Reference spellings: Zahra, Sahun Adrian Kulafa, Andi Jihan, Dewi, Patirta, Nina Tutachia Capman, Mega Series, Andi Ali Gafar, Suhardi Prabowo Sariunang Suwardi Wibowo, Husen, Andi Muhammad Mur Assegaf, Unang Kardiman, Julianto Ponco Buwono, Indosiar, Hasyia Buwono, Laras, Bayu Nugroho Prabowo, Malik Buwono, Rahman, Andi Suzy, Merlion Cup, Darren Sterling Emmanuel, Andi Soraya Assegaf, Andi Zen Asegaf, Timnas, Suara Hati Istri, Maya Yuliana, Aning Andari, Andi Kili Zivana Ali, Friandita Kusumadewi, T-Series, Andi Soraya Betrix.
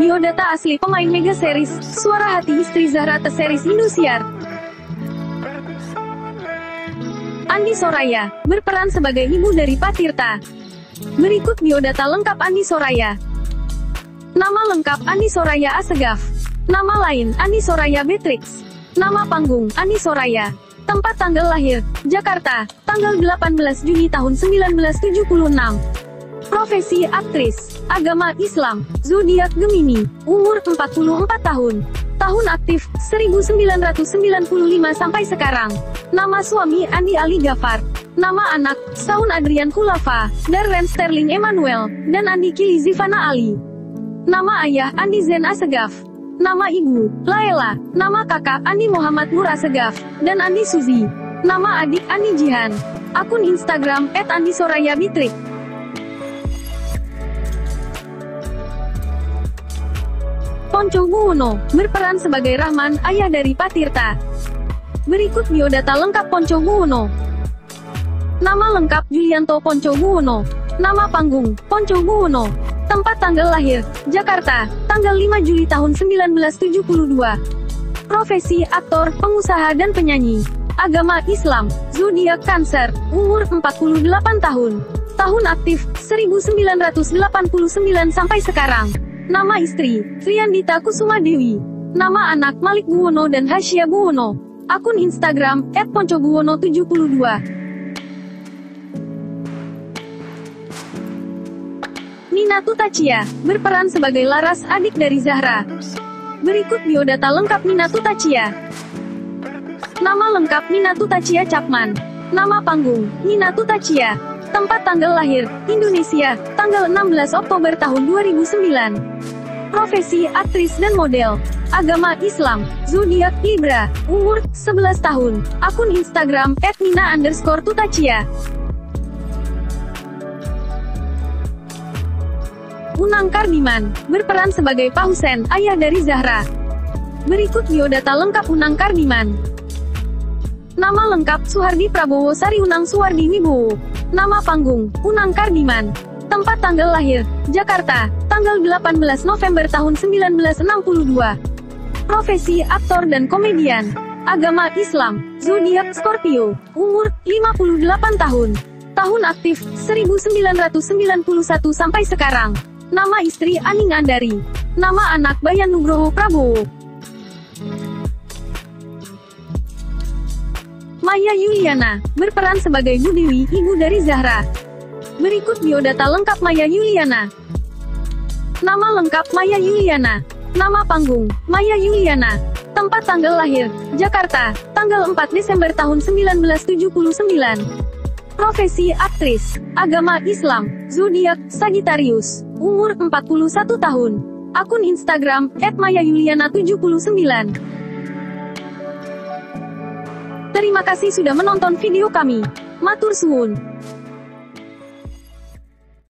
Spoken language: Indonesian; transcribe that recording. Biodata asli pemain mega series Suara Hati Istri Zahra T-Series Indosiar. Andi Soraya berperan sebagai ibu dari Patirta. Berikut biodata lengkap Andi Soraya. Nama lengkap Andi Soraya Assegaf. Nama lain Andi Soraya Betrix. Nama panggung Andi Soraya. Tempat tanggal lahir Jakarta, tanggal 18 Juni tahun 1976. Profesi aktris, agama Islam, zodiak Gemini, umur 44 tahun, tahun aktif 1995 sampai sekarang. Nama suami Andi Ali Gafar, nama anak Sahun Adrian Kulafa, Darren Sterling Emmanuel, dan Andi Kili Zivana Ali. Nama ayah Andi Zen Asegaf, nama ibu Laila, nama kakak Andi Muhammad Mur Assegaf, dan Andi Suzy. Nama adik Andi Jihan. Akun Instagram @andisorayabetrix. Ponco Buwono berperan sebagai Rahman, ayah dari Patirta. Berikut biodata lengkap Ponco Buwono. Nama lengkap Julianto Ponco Buwono. Nama panggung Ponco Buwono. Tempat tanggal lahir Jakarta, tanggal 5 Juli tahun 1972. Profesi aktor, pengusaha dan penyanyi. Agama Islam, zodiak Cancer, umur 48 tahun, tahun aktif 1989 sampai sekarang. Nama istri Friandita Kusumadewi. Nama anak Malik Buwono dan Hasyia Buwono. Akun Instagram @poncobuwono72. Nina Tutachia berperan sebagai Laras, adik dari Zahra. Berikut biodata lengkap Nina Tutachia. Nama lengkap Nina Tutachia Capman. Nama panggung Nina Tutachia. Tempat tanggal lahir Indonesia, tanggal 16 Oktober tahun 2009. Profesi aktris dan model. Agama Islam, zodiak Libra, umur 11 tahun. Akun Instagram @nina_tutachia. Unang Kardiman berperan sebagai Pak Husen, ayah dari Zahra. Berikut biodata lengkap Unang Kardiman. Nama lengkap Suhardi Prabowo Sariunang Suwardi Wibowo. Nama panggung Unang Kardiman. Tempat tanggal lahir Jakarta, tanggal 18 November tahun 1962. Profesi aktor dan komedian. Agama Islam, zodiak Scorpio, umur 58 tahun, tahun aktif 1991 sampai sekarang. Nama istri Aning Andari. Nama anak Bayu Nugroho Prabowo. Maya Yuliana berperan sebagai Bu Dewi, ibu dari Zahra. Berikut biodata lengkap Maya Yuliana. Nama lengkap Maya Yuliana. Nama panggung Maya Yuliana. Tempat tanggal lahir Jakarta, tanggal 4 Desember tahun 1979. Profesi aktris, agama Islam, zodiak Sagittarius, umur 41 tahun. Akun Instagram @mayayuliana79. Terima kasih sudah menonton video kami. Matur suwun.